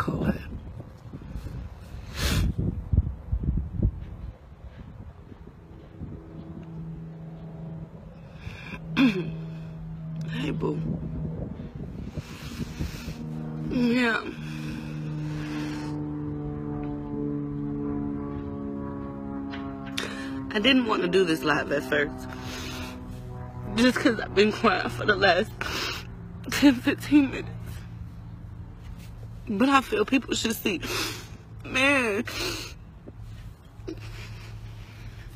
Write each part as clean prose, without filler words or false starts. call it. Hey, boo. Yeah. I didn't want to do this live at first, just because I've been crying for the last 10-15 minutes. But I feel people should see, man,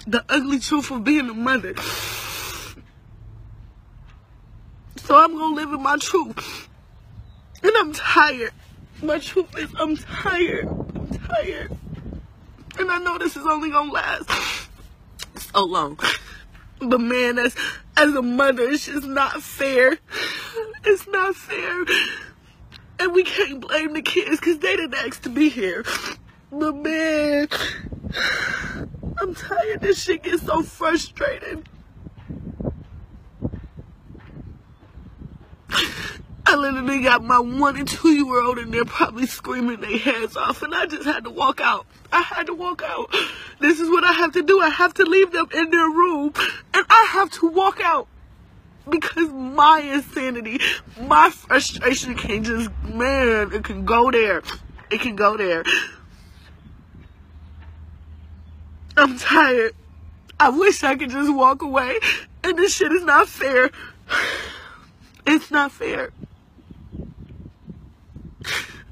the ugly truth of being a mother. So I'm going to live in my truth. And I'm tired. My truth is I'm tired. I'm tired. And I know this is only going to last so long. But man, as a mother, it's just not fair. It's not fair. And we can't blame the kids because they didn't ask to be here. But man, I'm tired. This shit gets so frustrating. I literally got my 1- and 2-year-old in there probably screaming their heads off, and I just had to walk out. I had to walk out. This is what I have to do. I have to leave them in their room, and I have to walk out because my insanity, my frustration can just, man, it can go there. It can go there. I'm tired. I wish I could just walk away, and this shit is not fair. It's not fair.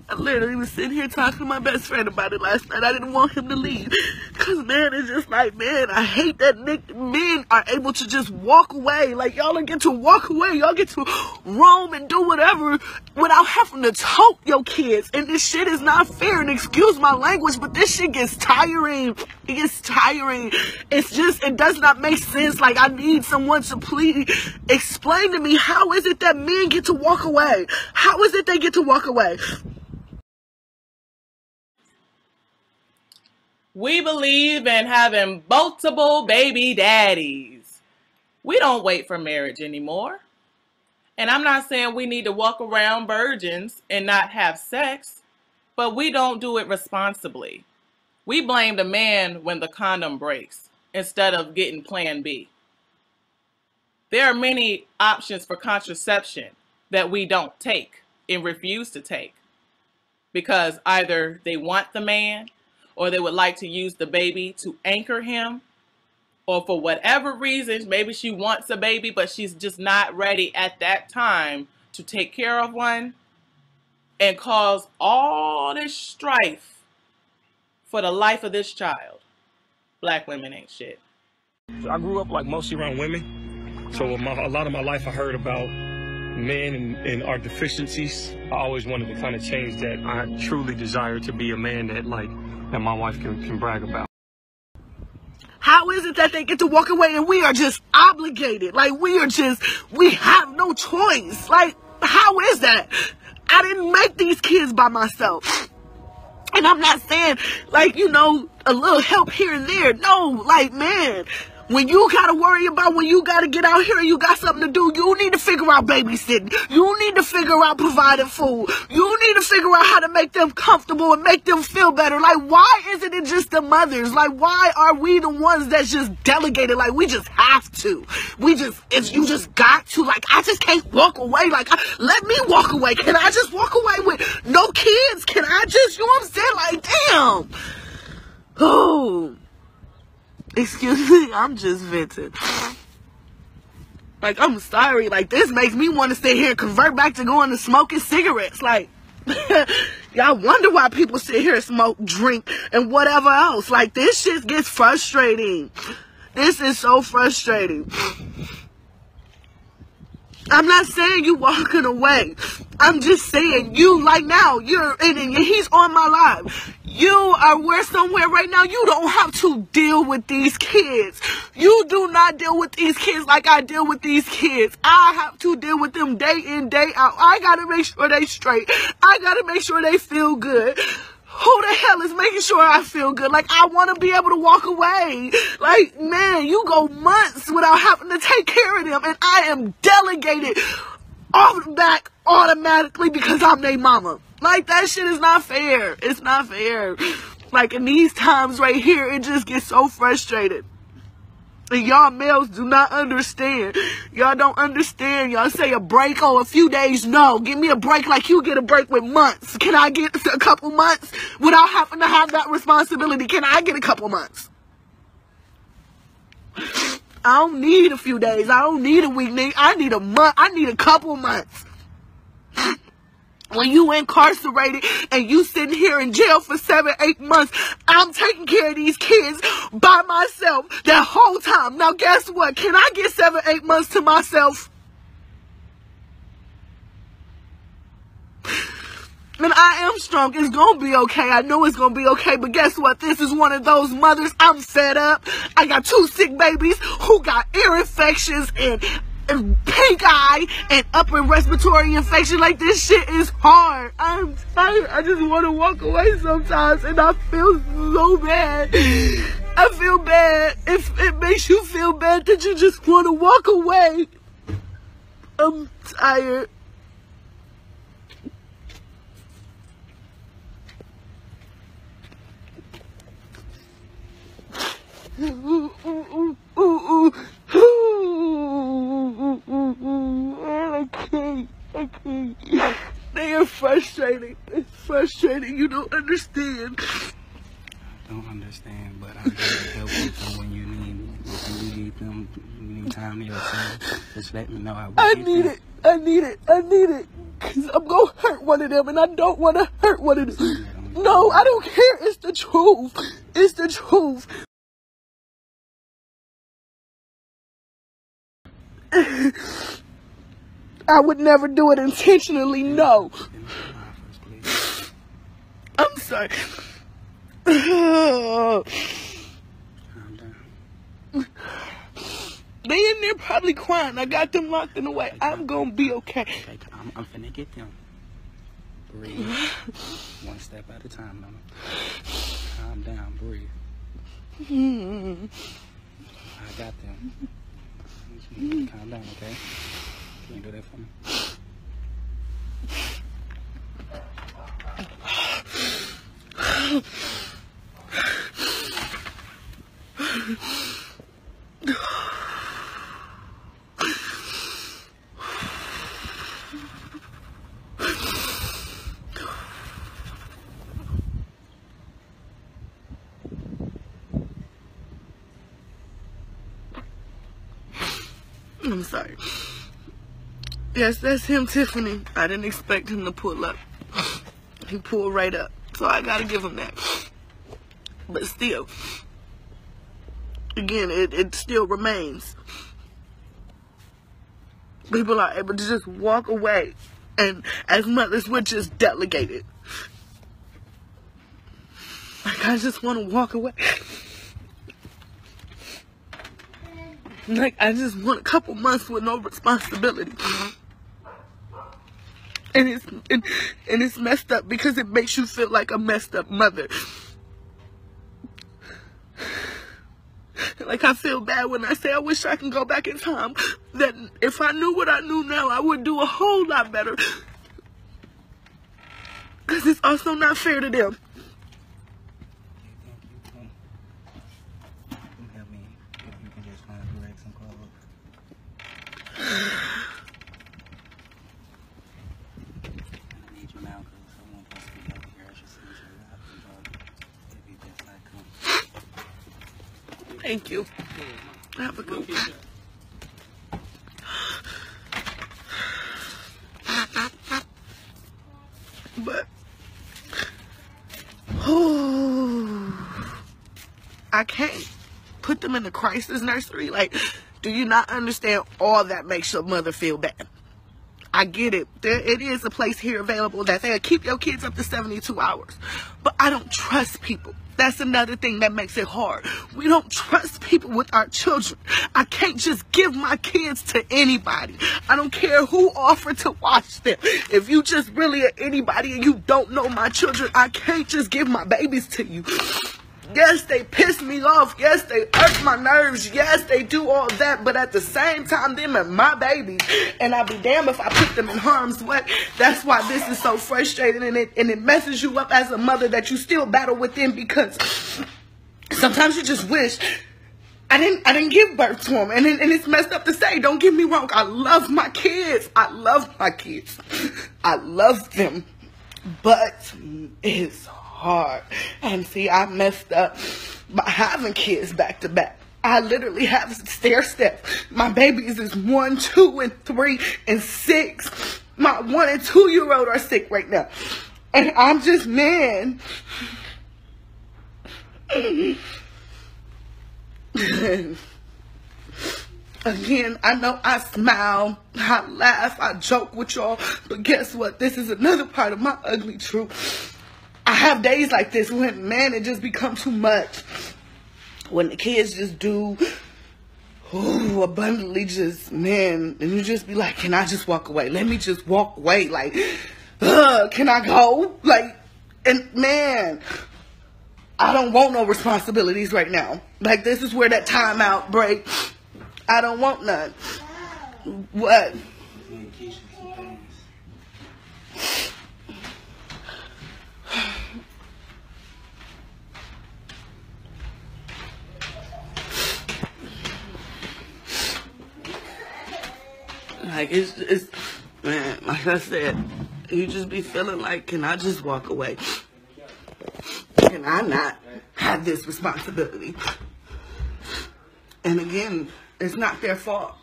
I literally was sitting here talking to my best friend about it last night. I didn't want him to leave. Because, man, it's just like, man, I hate that men are able to just walk away. Like, y'all get to walk away. Y'all get to roam and do whatever without having to talk your kids. And this shit is not fair. And excuse my language, but this shit gets tiring. It gets tiring. It's just, it does not make sense. Like, I need someone to please explain to me, how is it that men get to walk away? How is it they get to walk away? We believe in having multiple baby daddies. We don't wait for marriage anymore. And I'm not saying we need to walk around virgins and not have sex, but we don't do it responsibly. We blame the man when the condom breaks instead of getting plan B. There are many options for contraception that we don't take and refuse to take because either they want the man, or they would like to use the baby to anchor him, or for whatever reasons, maybe she wants a baby, but she's just not ready at that time to take care of one, and cause all this strife for the life of this child. Black women ain't shit. I grew up like mostly around women, so a lot of my life I heard about men and our deficiencies. I always wanted to kind of change that. I truly desire to be a man that my wife can brag about. How is it that they get to walk away and we are just obligated? Like, we have no choice. Like, how is that? I didn't make these kids by myself. And I'm not saying, like, you know, a little help here and there. No, like, man, when you gotta worry about, when you gotta get out here and you got something to do, you need to figure out babysitting. You need to figure out providing food. You need to figure out how to make them comfortable and make them feel better. Like, why isn't it just the mothers? Like, why are we the ones that's just delegated? Like, we just have to. If you just got to, like, I just can't walk away. Like, let me walk away. Can I just walk away with no kids? Can I just, you know what I'm saying? Like, damn. Oh. Excuse me, I'm just venting. Like, I'm sorry. Like, this makes me want to sit here and convert back to going to smoking cigarettes. Like, y'all wonder why people sit here and smoke, drink, and whatever else. Like, this shit gets frustrating. This is so frustrating. I'm not saying you walking away. I'm just saying you, like, now, you're in and he's on my live. You are somewhere right now. You don't have to deal with these kids. You do not deal with these kids like I deal with these kids. I have to deal with them day in, day out. I got to make sure they straight. I got to make sure they feel good. Who the hell is making sure I feel good? Like, I want to be able to walk away. Like, man, you go months without having to take care of them, and I am delegated off back automatically because I'm their mama. Like, that shit is not fair. It's not fair. Like, in these times right here, it just gets so frustrated. And y'all males do not understand. Y'all don't understand. Y'all say a break, oh, a few days. No, give me a break like you get a break with months. Can I get a couple months without having to have that responsibility? Can I get a couple months? I don't need a few days. I don't need a week. I need a month. I need a couple months. When you incarcerated and you sitting here in jail for 7-8 months, I'm taking care of these kids by myself that whole time. Now, guess what? Can I get 7-8 months to myself? And I am strong. It's going to be okay. I know it's going to be okay. But guess what? This is one of those mothers. I'm fed up. I got 2 sick babies who got ear infections and pink eye and upper respiratory infection. Like, this shit is hard. I'm tired. I just want to walk away sometimes, and I feel so bad. I feel bad. It makes you feel bad that you just want to walk away. I'm tired. I can't. They are frustrating. It's frustrating. You don't understand. I don't understand, but I can help you when you need me. When you need them, you need time to yourself. Just let me know. I need it. Because I'm going to hurt one of them, and I don't want to hurt one of them. No, I don't care. It's the truth. It's the truth. I would never do it intentionally, no. I'm sorry. They in there probably crying. I got them locked in the way. I'm going to be okay. I'm finna get them. Breathe. One step at a time, mama. Calm down. Breathe. I got them. Calm down, okay? Can you do that for me? I'm sorry. Yes, that's him, Tiffany. I didn't expect him to pull up. He pulled right up. So I gotta give him that. But still, again, it still remains. People are able to just walk away, and as mothers, we're just delegated. Like, I just want to walk away. Like, I just want a couple months with no responsibility. And it's messed up because it makes you feel like a messed up mother. Like, I feel bad when I say I wish I can go back in time. That if I knew what I knew now, I would do a whole lot better. Because it's also not fair to them. Thank you. Have a good one. But, oh, I can't put them in the crisis nursery. Like, do you not understand all that makes your mother feel bad? I get it. It is a place here available that they'll keep your kids up to 72 hours. But I don't trust people. That's another thing that makes it hard. We don't trust people with our children. I can't just give my kids to anybody. I don't care who offered to watch them. If you just really are anybody and you don't know my children, I can't just give my babies to you. Yes, they piss me off. Yes, they irk my nerves. Yes, they do all that. But at the same time, them are my babies. And I'll be damned if I put them in harm's way. That's why this is so frustrating. And it messes you up as a mother that you still battle within, because sometimes you just wish I didn't give birth to them. And it's messed up to say. Don't get me wrong. I love my kids. I love my kids. I love them. But it's hard. And see, I messed up by having kids back to back. I literally have stair steps. My babies is 1, 2, 3, and 6. My 1 and 2-year-old are sick right now. And I'm just, man. Again, I know I smile, I laugh, I joke with y'all, but guess what? This is another part of my ugly truth. I have days like this when, man, it just becomes too much. When the kids just do, ooh, abundantly just, man, and you just be like, can I just walk away? Let me just walk away. Like, can I go? Like, and man, I don't want no responsibilities right now. Like, this is where that timeout break. I don't want none. What? Like, it's, man, like I said, you just be feeling like, can I just walk away? Can I not have this responsibility? And again, it's not their fault.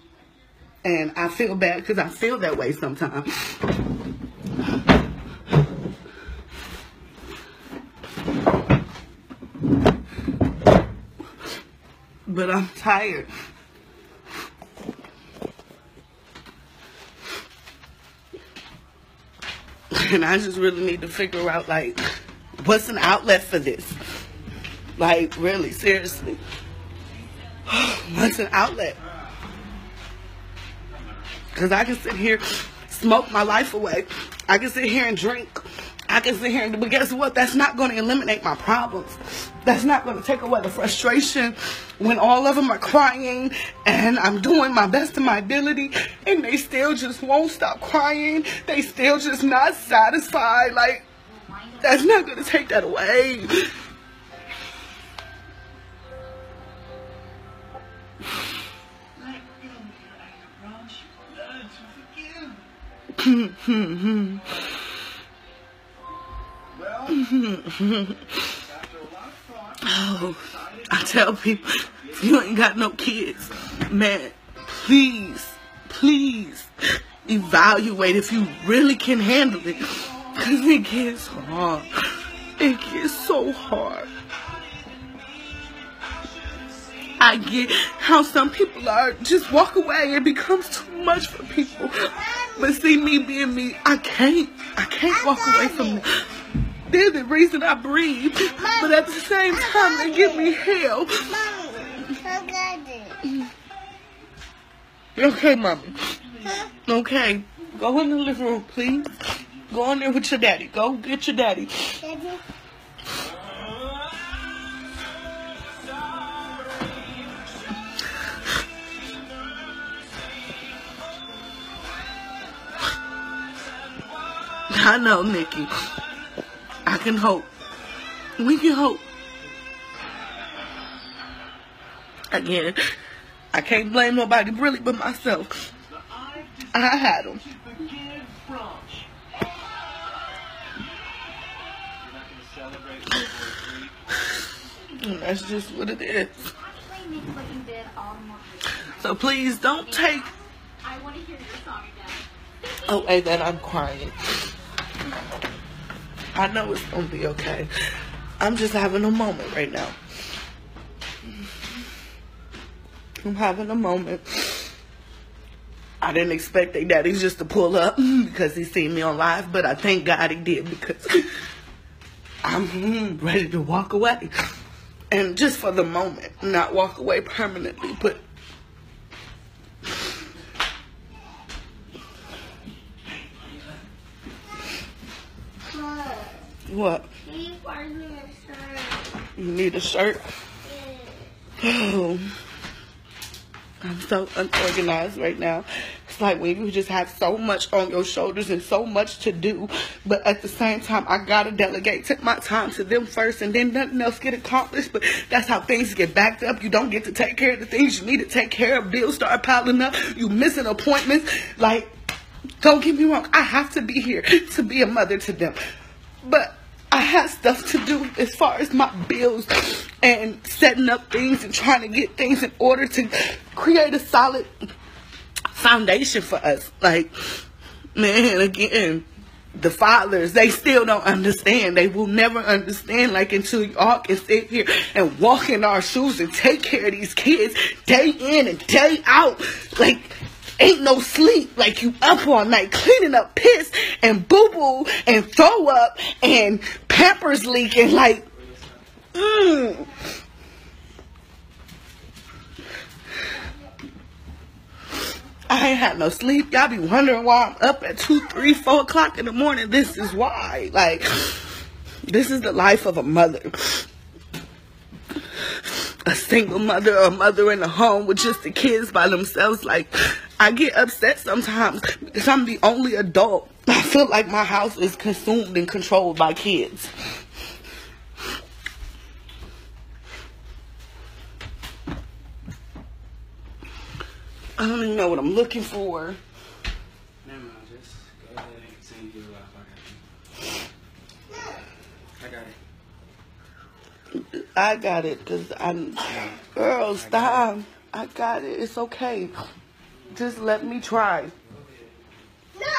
And I feel bad because I feel that way sometimes. But I'm tired. And I just really need to figure out, like, what's an outlet for this? Like, really, seriously. What's an outlet? Because I can sit here, smoke my life away. I can sit here and drink. I can sit here and, but guess what? That's not going to eliminate my problems. That's not going to take away the frustration when all of them are crying and I'm doing my best of my ability and they still just won't stop crying. They still just not satisfied. Like, that's not going to take that away. Oh, I tell people, if you ain't got no kids, man, please, please evaluate if you really can handle it. Because it gets hard. It gets so hard. I get how some people are, just walk away. It becomes too much for people. But see, me being me, I can't walk away from them. They're the reason I breathe. But at the same time, they give me hell. Okay, mommy. Okay. Go in the living room, please. Go in there with your daddy. Go get your daddy. I know, Nikki. I can hope. We can hope. Again, I can't blame nobody really but myself. I had them. And that's just what it is. So please don't take. I want to hear your song again. Oh, and then I'm crying. I know it's gonna be okay. I'm just having a moment right now. I'm having a moment. I didn't expect their daddy just to pull up because he seen me on live, but I thank God he did, because I'm ready to walk away. And just for the moment, not walk away permanently, but what? You need a shirt? Oh, I'm so unorganized right now. It's like when you just have so much on your shoulders and so much to do, but at the same time, I gotta delegate, take my time to them first, and then nothing else get accomplished. But that's how things get backed up. You don't get to take care of the things you need to take care of. Bills start piling up. You missing appointments. Like, don't get me wrong, I have to be here to be a mother to them, but I have stuff to do as far as my bills and setting up things and trying to get things in order to create a solid foundation for us. Like, man, again, the fathers, they still don't understand. They will never understand, like, until y'all can sit here and walk in our shoes and take care of these kids day in and day out. Like, ain't no sleep. Like, you up all night cleaning up piss and boo-boo and throw up and Pampers leaking. Like, I ain't had no sleep. Y'all be wondering why I'm up at 2, 3, 4 o'clock in the morning. This is why. Like, this is the life of a mother. A single mother, or a mother in a home with just the kids by themselves. Like, I get upset sometimes because I'm the only adult. I feel like my house is consumed and controlled by kids. I don't even know what I'm looking for. Never mind, just go ahead and continue your life. I got it, because I'm... Girl, stop. I got it. It's okay. Just let me try. No!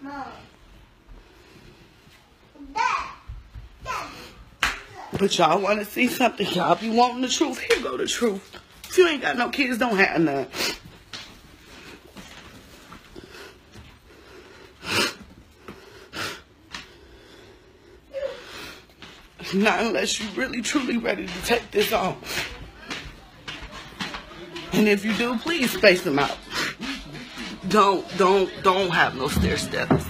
Mom. But y'all want to see something. Y'all be wanting the truth. Here go the truth. If you ain't got no kids, don't have none. Not unless you really, truly ready to take this on. And if you do, please space them out. Don't have no stair steps.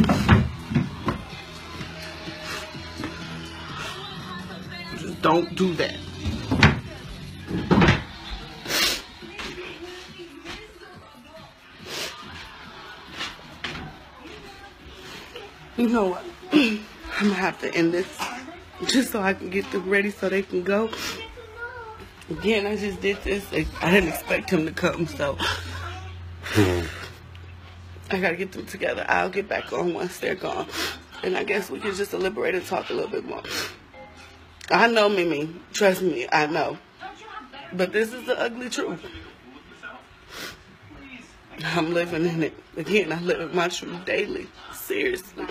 Just don't do that. You know what? I'm gonna have to end this. Just so I can get them ready so they can go. Again, I just did this. I didn't expect him to come, so I gotta get them together. I'll get back on once they're gone. And I guess we can just deliberate and talk a little bit more. I know, Mimi. Trust me, I know. But this is the ugly truth. I'm living in it. Again, I live in my truth daily. Seriously.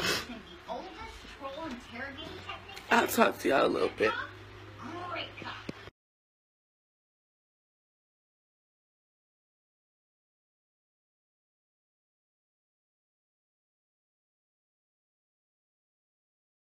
I'll talk to y'all a little bit.